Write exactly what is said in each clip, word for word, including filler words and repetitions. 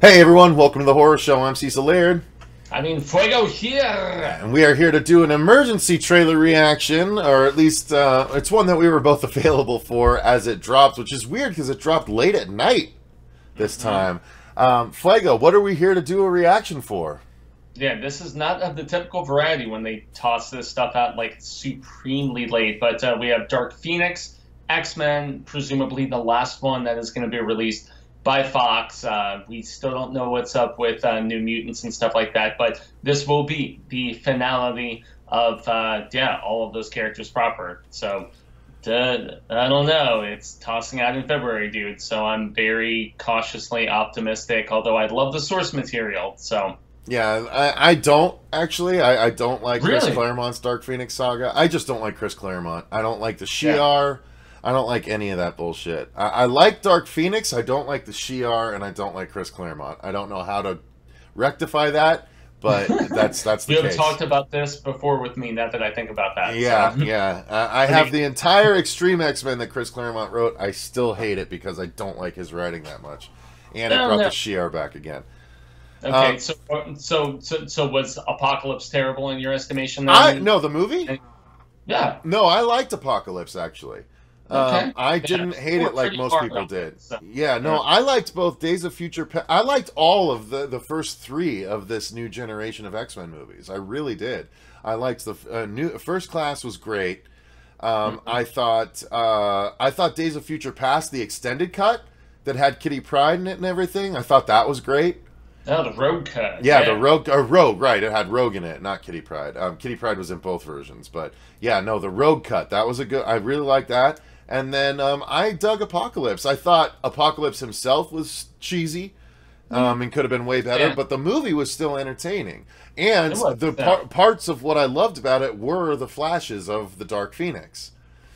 Hey everyone, welcome to the Horror Show. I'm Cecil Laird. I mean, Fuego here! And we are here to do an emergency trailer reaction, or at least, uh, it's one that we were both available for as it drops, which is weird because it dropped late at night this time. Um, Fuego, what are we here to do a reaction for? Yeah, this is not of the typical variety when they toss this stuff out, like, supremely late, but uh, we have Dark Phoenix, X-Men, presumably the last one that is going to be released by Fox. Uh, we still don't know what's up with uh, New Mutants and stuff like that, but this will be the finality of uh, yeah, all of those characters proper. So duh, I don't know. It's tossing out in February, dude. So I'm very cautiously optimistic, although I love the source material. So yeah, I, I don't actually. I, I don't like really? Chris Claremont's Dark Phoenix saga. I just don't like Chris Claremont. I don't like the Shi'ar. Yeah. I don't like any of that bullshit. I, I like Dark Phoenix, I don't like the Shi'ar, and I don't like Chris Claremont. I don't know how to rectify that, but that's that's the case. You have talked about this before with me, now that I think about that. Yeah, so. yeah. Uh, I have the entire Extreme X-Men that Chris Claremont wrote. I still hate it because I don't like his writing that much. And no, it brought no. the Shi'ar back again. Okay, um, so, so so so was Apocalypse terrible in your estimation? Then? I, no, the movie? And, yeah. No, I liked Apocalypse, actually. Okay. Um, I didn't yeah. hate We're it like most people up. did. So, yeah, no, yeah. I liked both Days of Future Past. I liked all of the, the first three of this new generation of X-Men movies. I really did. I liked the uh, new First Class was great. Um, mm-hmm. I thought uh, I thought Days of Future Past, the extended cut that had Kitty Pryde in it and everything, I thought that was great. Oh, the Rogue cut. Yeah, yeah. the Rogue, uh, Rogue, right. It had Rogue in it, not Kitty Pryde. Um, Kitty Pryde was in both versions. But yeah, no, the Rogue cut, that was a good, I really liked that. And then um, I dug Apocalypse. I thought Apocalypse himself was cheesy um, and could have been way better, yeah. but the movie was still entertaining. And the par parts of what I loved about it were the flashes of the Dark Phoenix.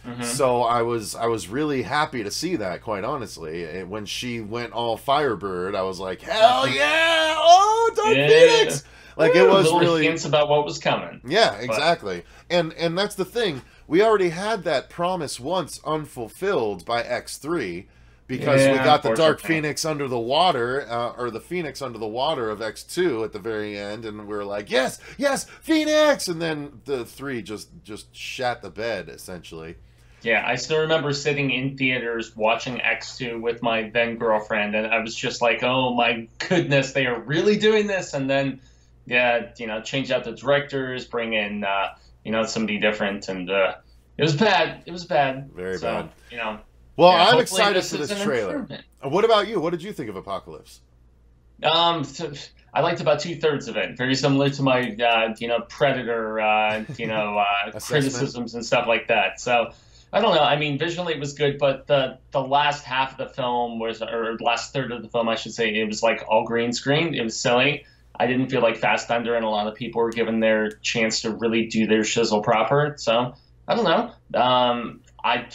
Mm-hmm. So I was I was really happy to see that, quite honestly. It, when she went all Firebird, I was like, hell yeah! Oh, Dark yeah. Phoenix! Like Ooh, it was really hints about what was coming. Yeah, exactly. But... And and that's the thing. We already had that promise once unfulfilled by X three because yeah, we got the Dark Phoenix under the water, uh, or the Phoenix under the water of X two at the very end, and we were like, yes, yes, Phoenix! And then the three just, just shat the bed, essentially. Yeah, I still remember sitting in theaters watching X two with my then-girlfriend, and I was just like, oh my goodness, they are really doing this? And then, yeah, you know, change out the directors, bring in... Uh, you know, somebody different, and uh, it was bad. It was bad. Very so, bad. You know. Well, yeah, I'm excited for this, this trailer. What about you? What did you think of Apocalypse? Um, I liked about two thirds of it. Very similar to my, uh, you know, Predator, uh, you know, uh, criticisms and stuff like that. So I don't know. I mean, visually it was good, but the the last half of the film was, or last third of the film, I should say, it was like all green screen. It was silly. I didn't feel like Fassbender and a lot of people were given their chance to really do their shizzle proper. So I don't know. Um, I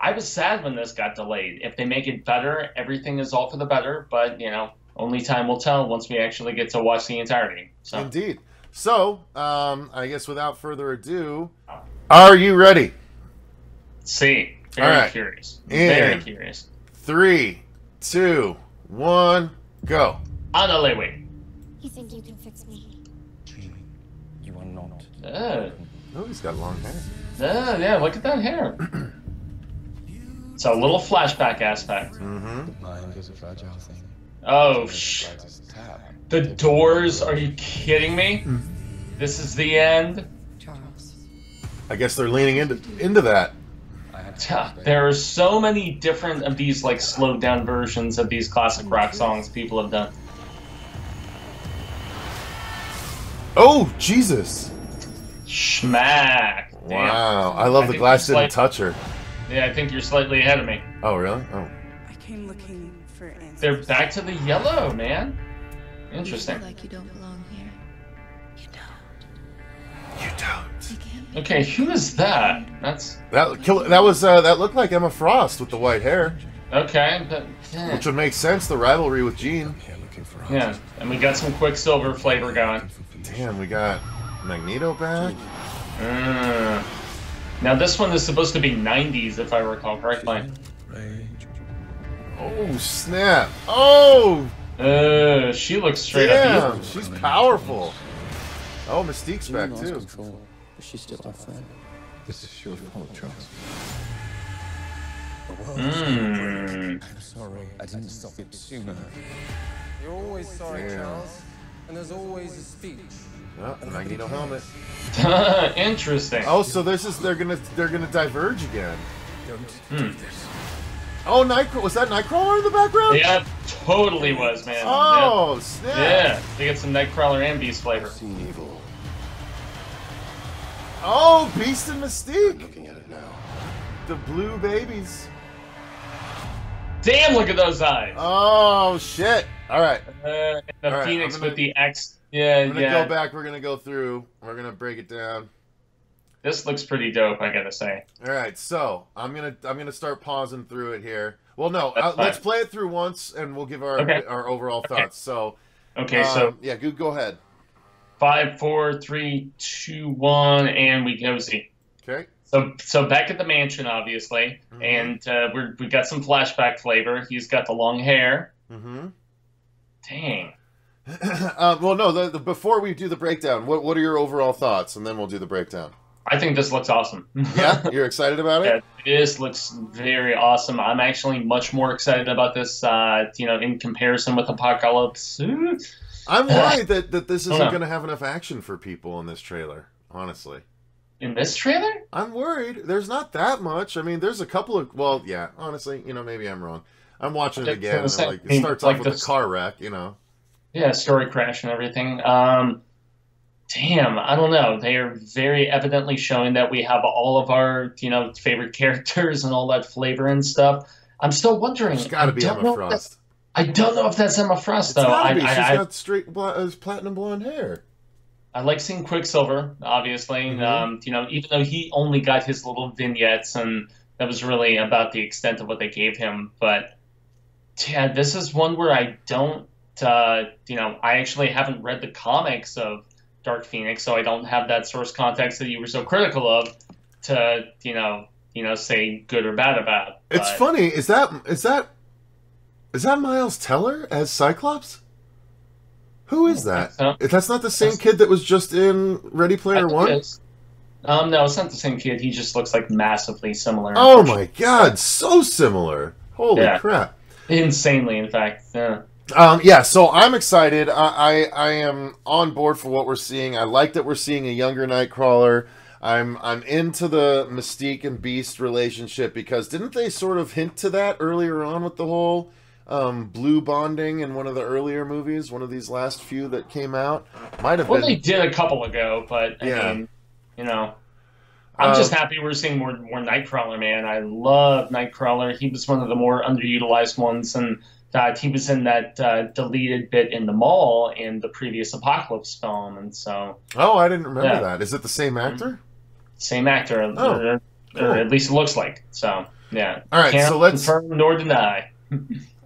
I was sad when this got delayed. If they make it better, everything is all for the better. But you know, only time will tell once we actually get to watch the entirety. So. Indeed. So um, I guess without further ado, are you ready? Let's see, very all right. curious, In very curious. Three, two, one, go. On the way. You think you can fix me? Dreaming. You are not. Oh. Oh, he's got long hair. Oh, yeah, look at that hair. It's a little flashback aspect. Mm-hmm. The mind is a fragile thing. Oh, shh. The doors, are you kidding me? Mm. This is the end? Charles. I guess they're leaning into, into that. There are so many different of these, like, slowed down versions of these classic rock songs people have done. Oh, Jesus. Schmack. Damn. Wow. I love I the glass didn't touch her. Yeah, I think you're slightly ahead of me. Oh, really? Oh. I came looking for answers. They're back to the yellow, man. Interesting. You feel like you don't belong here. You don't. You don't. Okay, who is that? That's That kill, that was uh, that looked like Emma Frost with the white hair. Okay, but, yeah. Which would make sense, the rivalry with Jean. Yeah, and we got some Quicksilver flavor going. Damn, we got Magneto back. Mm. Now this one is supposed to be nineties, if I recall correctly. Oh snap! Oh, Uh, she looks straight Damn, up. Damn, she's powerful. Oh, Mystique's back too. Control, but she's still our friend. This is your fault, Charles. Mm. I'm sorry, I didn't stop it sooner. You're always sorry, yeah. Charles. And there's always a speech. Oh, the Magneto helmet. Interesting. Oh, so this is they're gonna they're gonna diverge again. Don't do this. Oh, Nightcrawler, was that Nightcrawler in the background? Yeah, totally was, man. Oh, yeah. Snap! Yeah, they get some Nightcrawler and Beast flavor. Evil. Oh, Beast and Mystique. I'm looking at it now. The blue babies. Damn! Look at those eyes. Oh shit! All right. Uh, the All Phoenix right, gonna, with the X. Yeah, I'm gonna yeah. go back. We're gonna go through. We're gonna break it down. This looks pretty dope, I gotta say. All right, so I'm gonna I'm gonna start pausing through it here. Well, no, uh, let's play it through once, and we'll give our okay. our overall okay. thoughts. So, okay, um, so yeah, go go ahead. Five, four, three, two, one, and we go see. Okay. So so back at the mansion, obviously, mm-hmm. and uh, we're we got some flashback flavor. He's got the long hair. Mm-hmm. Dang. uh, well, no, the, the before we do the breakdown, what what are your overall thoughts, and then we'll do the breakdown. I think this looks awesome. Yeah, you're excited about it? Yeah, this looks very awesome. I'm actually much more excited about this, uh, you know, in comparison with Apocalypse. I'm worried that, that this isn't going to have enough action for people in this trailer, honestly. In this trailer? I'm worried. There's not that much. I mean, there's a couple of, well, yeah, honestly, you know, maybe I'm wrong. I'm watching it again. And, like, it starts off with a car wreck, you know. Yeah, story crash and everything. Um... Damn, I don't know. They are very evidently showing that we have all of our, you know, favorite characters and all that flavor and stuff. I'm still wondering. It's got to be Emma Frost. I don't know if that's Emma Frost, though. It's gotta be. She's got straight platinum blonde hair. I like seeing Quicksilver, obviously. Mm-hmm. um, you know, even though he only got his little vignettes, and that was really about the extent of what they gave him. But, yeah, this is one where I don't, uh, you know, I actually haven't read the comics of Dark Phoenix, so I don't have that source context that you were so critical of to, you know, you know, say good or bad about. But it's funny. Is that is that is that Miles Teller as Cyclops? Who is that? So. That's not the same that's, kid that was just in Ready Player One. Um, no, it's not the same kid. He just looks like massively similar. Oh my god, so similar! Holy yeah. crap! Insanely, in fact. Yeah. Um, yeah, so I'm excited. I, I I am on board for what we're seeing. I like that we're seeing a younger Nightcrawler. I'm I'm into the Mystique and Beast relationship, because didn't they sort of hint to that earlier on with the whole um, blue bonding in one of the earlier movies, one of these last few that came out? Might have well, been. Well, they did a couple ago, but yeah, I mean, you know. I'm just happy we're seeing more more Nightcrawler, man. I love Nightcrawler. He was one of the more underutilized ones, and that he was in that uh, deleted bit in the mall in the previous Apocalypse film, and so. Oh, I didn't remember yeah. that. Is it the same actor? Same actor, oh, or, cool. or at least it looks like. So yeah. All right, Can't so let's confirm nor deny.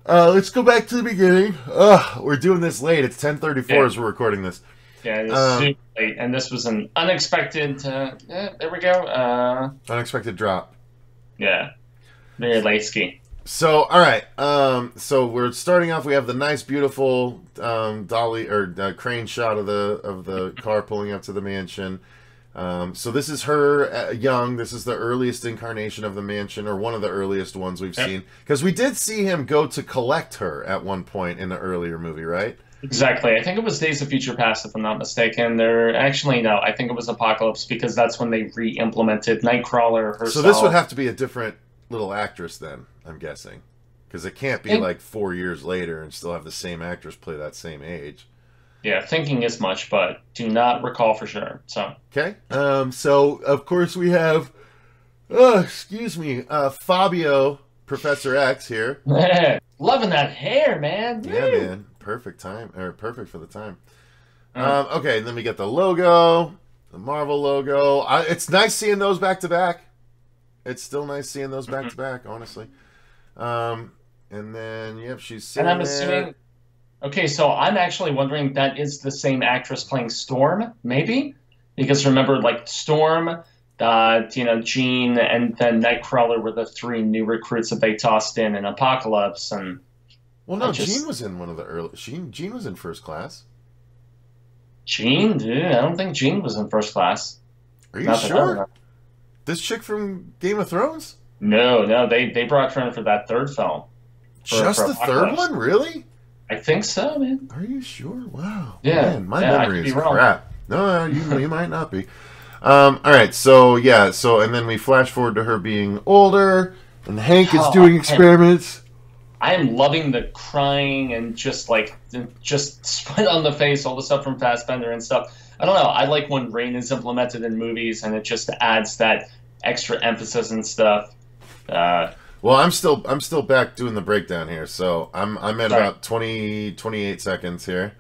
uh, let's go back to the beginning. Ugh, we're doing this late. It's ten thirty-four yeah. as we're recording this. Yeah, it's um, super late, and this was an unexpected. Uh, yeah, there we go. Uh, unexpected drop. Yeah, very late ski. So, all right, um, so we're starting off, we have the nice, beautiful um, dolly, or uh, crane shot of the of the car pulling up to the mansion. Um, so this is her uh, young, this is the earliest incarnation of the mansion, or one of the earliest ones we've yep. seen. Because we did see him go to collect her at one point in the earlier movie, right? Exactly. I think it was Days of Future Past, if I'm not mistaken. They're actually, no, I think it was Apocalypse, because that's when they re-implemented Nightcrawler herself. So this would have to be a different little actress then, I'm guessing, because it can't be think, like four years later and still have the same actress play that same age. Yeah, thinking as much, but do not recall for sure. So okay, um, so of course we have, oh, excuse me, uh, Fabio, Professor X here. Loving that hair, man. Yeah, Woo! man, perfect time or perfect for the time. Mm. Um, okay, and then we get the logo, the Marvel logo. I, it's nice seeing those back to back. It's still nice seeing those back to back, honestly. Um, and then, yep, she's sitting there. And I'm assuming, okay, so I'm actually wondering if that is the same actress playing Storm, maybe? Because remember, like, Storm, uh, you know, Jean, and then Nightcrawler were the three new recruits that they tossed in in Apocalypse, and Well, no, just... Jean was in one of the early... Jean, Jean was in First Class. Jean, dude, I don't think Jean was in First Class. Are you Not sure? This chick from Game of Thrones? No, no, they, they brought her in for that third film. For, just for the Apocalypse. Third one? Really? I think so, man. Are you sure? Wow. Yeah. Man, my yeah, memory is wrong. crap. No, you, you might not be. Um, all right, so, yeah, so, and then we flash forward to her being older, and Hank oh, is doing experiments. I am loving the crying and just, like, just spit on the face, all the stuff from Fassbender and stuff. I don't know. I like when rain is implemented in movies, and it just adds that extra emphasis and stuff. Uh, well, I'm still I'm still back doing the breakdown here, so I'm I'm at sorry. about twenty, twenty-eight seconds here.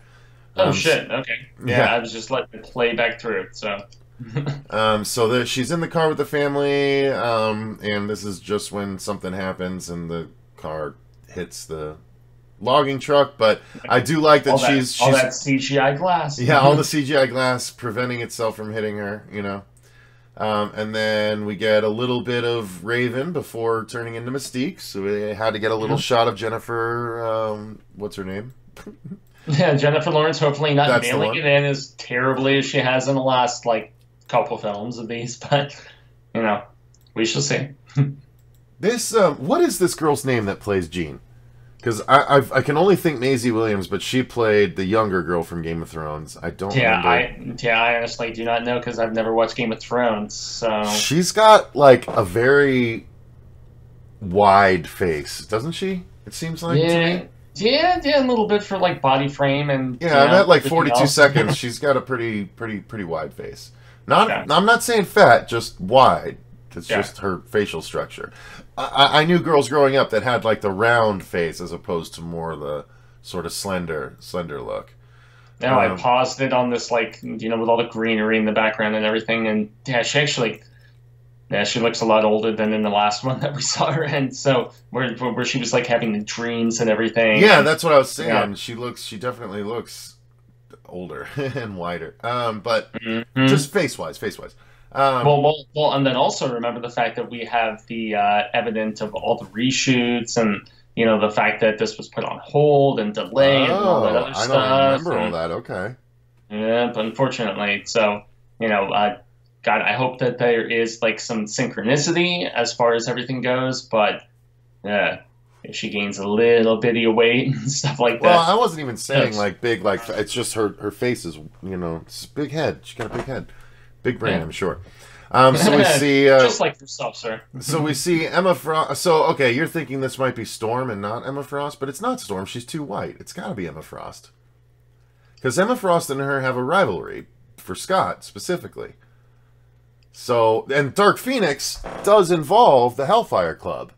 Oh um, shit! Okay, yeah, yeah, I was just letting it play back through. So, um, so there, she's in the car with the family, um, and this is just when something happens and the car hits the logging truck, but I do like that, that she's all she's, that C G I glass. Yeah, all the C G I glass preventing itself from hitting her, you know. Um, and then we get a little bit of Raven before turning into Mystique, so we had to get a little shot of Jennifer, um, what's her name? Yeah, Jennifer Lawrence, hopefully not That's nailing it in as terribly as she has in the last, like, couple films of these, but, you know, we shall see. This, um, what is this girl's name that plays Jean? Because I I've, I can only think Maisie Williams, but she played the younger girl from Game of Thrones. I don't yeah, remember. I, yeah, I honestly do not know because I've never watched Game of Thrones. So she's got, like, a very wide face, doesn't she? It seems like yeah, to me. Yeah, yeah, a little bit for, like, body frame and yeah. You know, I'm at like forty-two seconds. She's got a pretty, pretty, pretty wide face. Not, yeah. I'm not saying fat, just wide. It's yeah. just her facial structure. I, I knew girls growing up that had, like, the round face as opposed to more the sort of slender, slender look. Now um, I paused it on this, like, you know, with all the greenery in the background and everything, and yeah, she actually, yeah, she looks a lot older than in the last one that we saw her in. So where where she was, like, having the dreams and everything. Yeah, and that's what I was saying. Yeah. She looks, she definitely looks older and wider. Um, but mm-hmm. just face wise, face wise. Um, well, well, well, and then also remember the fact that we have the uh, evidence of all the reshoots and, you know, the fact that this was put on hold and delay oh, and all that other stuff. I don't remember and, all that, okay. Yeah, but unfortunately, so, you know, uh, God, I hope that there is, like, some synchronicity as far as everything goes, but yeah, if she gains a little bitty of weight and stuff like that. Well, I wasn't even saying, like, big, like, it's just her, her face is, you know, it's a big head. She's got a big head. Big brain, yeah. I'm sure. Um, so we see... Uh, just like yourself, sir. So we see Emma Frost... So, okay, you're thinking this might be Storm and not Emma Frost, but it's not Storm. She's too white. It's got to be Emma Frost. Because Emma Frost and her have a rivalry, for Scott, specifically. So, and Dark Phoenix does involve the Hellfire Club.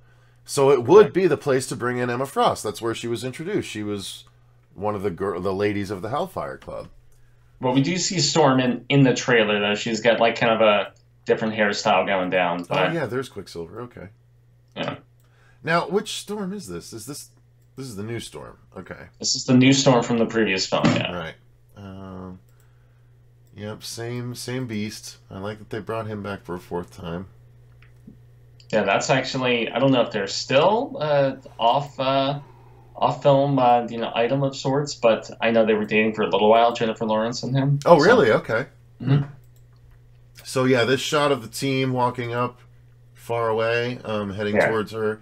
So it would be the place to bring in Emma Frost. That's where she was introduced. She was one of the girl, the ladies of the Hellfire Club. Well, we do see Storm in, in the trailer, though. She's got, like, kind of a different hairstyle going down. But... Oh, yeah, there's Quicksilver. Okay. Yeah. Now, which Storm is this? Is this... This is the new Storm. Okay. This is the new Storm from the previous film, yeah. Right. Um, yep, same same Beast. I like that they brought him back for a fourth time. Yeah, that's actually... I don't know if they're still uh, off... Uh, off-film, uh, you know, item of sorts, but I know they were dating for a little while, Jennifer Lawrence and him. Oh, so. Really? Okay. Mm-hmm. So, yeah, this shot of the team walking up far away, um, heading yeah. towards her.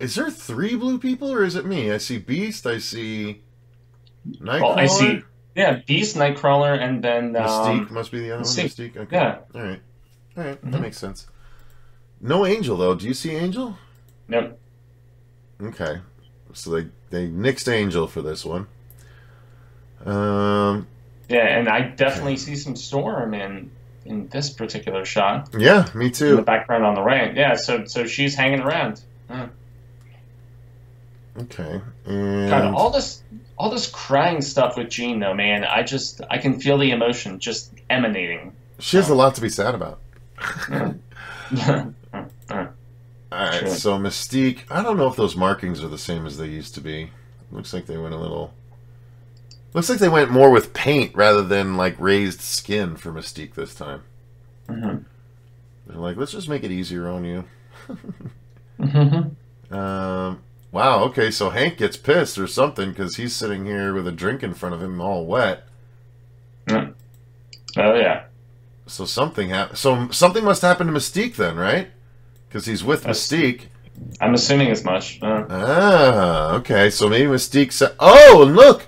Is there three blue people, or is it me? I see Beast, I see Nightcrawler. Well, I see, yeah, Beast, Nightcrawler, and then... Um, Mystique must be the other Mystique. one? Mystique? Okay. Yeah. All right. All right, mm-hmm. that makes sense. No Angel, though. Do you see Angel? No. Okay. So they, they nixed Angel for this one. Um, yeah, and I definitely see some Storm in in this particular shot. Yeah, me too. In the background on the right. Yeah, so so she's hanging around. Huh. Okay. And... God, all this all this crying stuff with Jean, though, man. I just I can feel the emotion just emanating. She has um, a lot to be sad about. Alright, sure. So Mystique, I don't know if those markings are the same as they used to be. Looks like they went a little... Looks like they went more with paint rather than, like, raised skin for Mystique this time. Mm-hmm. They're like, let's just make it easier on you. mm-hmm. um, Wow, okay, so Hank gets pissed or something because he's sitting here with a drink in front of him all wet. Mm. Oh, yeah. So something happened. So something must happen to Mystique then, right? Because he's with That's Mystique. I'm assuming as much. Uh. Ah, okay. So maybe Mystique said... Oh, and look!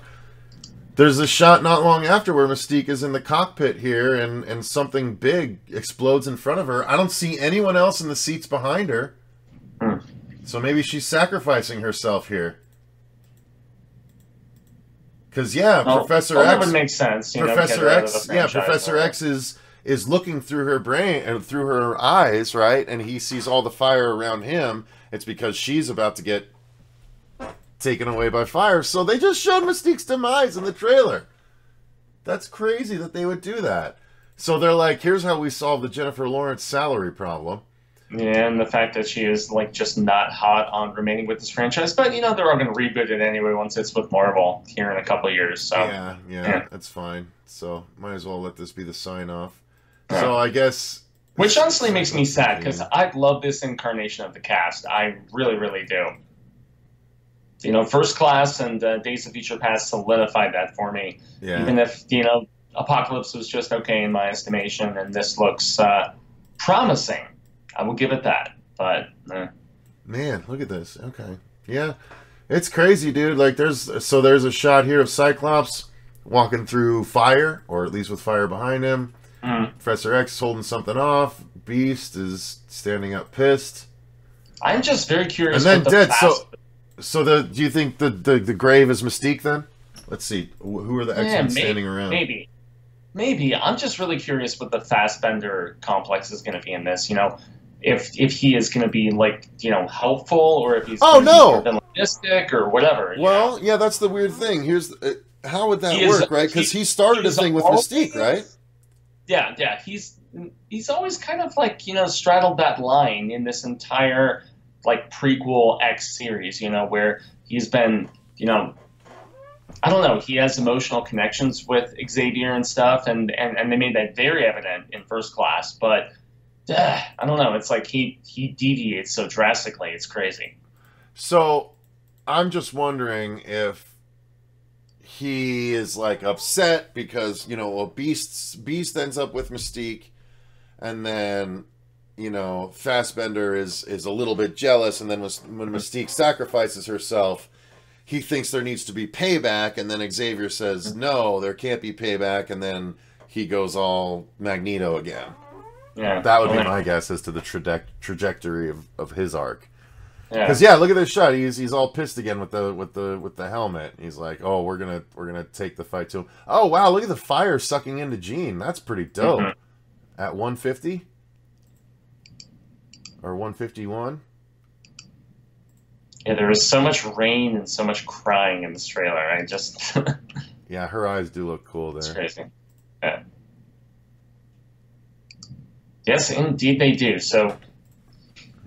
There's a shot not long after where Mystique is in the cockpit here and, and something big explodes in front of her. I don't see anyone else in the seats behind her. Mm. So maybe she's sacrificing herself here. Because, yeah, oh, Professor well, X... That would make sense. You Professor know, X, yeah, Professor or... X is... is looking through her brain and through her eyes, right? And he sees all the fire around him. It's because she's about to get taken away by fire. So they just showed Mystique's demise in the trailer. That's crazy that they would do that. So they're like, here's how we solve the Jennifer Lawrence salary problem. Yeah, and the fact that she is like just not hot on remaining with this franchise. But, you know, they're all going to reboot it anyway once it's with Marvel here in a couple of years. So yeah, yeah, yeah, that's fine. So might as well let this be the sign-off. So I guess... Which honestly makes me sad, because I love this incarnation of the cast. I really, really do. You know, First Class and uh, Days of Future Past solidified that for me. Yeah. Even if, you know, Apocalypse was just okay in my estimation, and this looks uh, promising. I will give it that, but... Eh. Man, look at this. Okay. Yeah. It's crazy, dude. Like, there's... So there's a shot here of Cyclops walking through fire, or at least with fire behind him. Mm. Professor X is holding something off. Beast is standing up pissed. I'm just very curious. And then dead. So, so the do you think the, the the grave is Mystique then? Let's see. Who are the X-Men yeah, standing around? Maybe, maybe. I'm just really curious what the Fassbender complex is going to be in this. You know, if if he is going to be like you know helpful or if he's oh no be mystic or whatever. Well, know? yeah, that's the weird thing. Here's uh, how would that he work, is, right? Because he, he started he a thing with Mystique, right? Yeah, yeah, he's he's always kind of like you know straddled that line in this entire like prequel X series, you know, where he's been you know I don't know he has emotional connections with Xavier and stuff, and and, and they made that very evident in First Class, but uh, I don't know, it's like he he deviates so drastically, it's crazy. So I'm just wondering if he is like upset because you know a beast beast ends up with Mystique, and then you know Fassbender is is a little bit jealous, and then when Mystique sacrifices herself, he thinks there needs to be payback, and then Xavier says no, there can't be payback, and then he goes all Magneto again. Yeah, that would be my guess as to the tra trajectory of of his arc. Because yeah. yeah, look at this shot. He's he's all pissed again with the with the with the helmet. He's like, "Oh, we're gonna we're gonna take the fight to him." Oh wow, look at the fire sucking into Jean. That's pretty dope. Mm-hmm. At one fifty or one fifty-one. Yeah, there is so much rain and so much crying in this trailer. I just yeah, her eyes do look cool there. It's crazy. Yeah. Yes, indeed they do. So.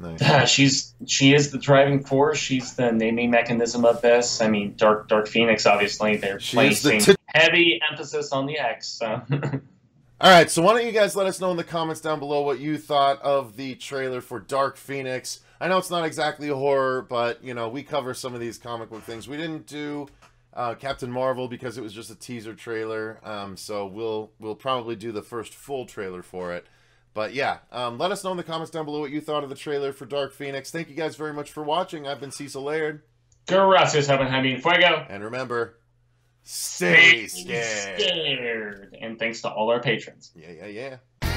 Nice. She's she is the driving force. She's the naming mechanism of this. I mean, Dark Dark Phoenix. Obviously, they're she placing the heavy emphasis on the X. So. All right. So why don't you guys let us know in the comments down below what you thought of the trailer for Dark Phoenix? I know it's not exactly a horror, but you know we cover some of these comic book things. We didn't do uh, Captain Marvel because it was just a teaser trailer. Um, so we'll we'll probably do the first full trailer for it. But yeah, um, let us know in the comments down below what you thought of the trailer for Dark Phoenix. Thank you guys very much for watching. I've been Cecil Laird. Gracias, haven't had me. Fuego. And remember, stay, stay scared. scared. And thanks to all our patrons. Yeah, yeah, yeah.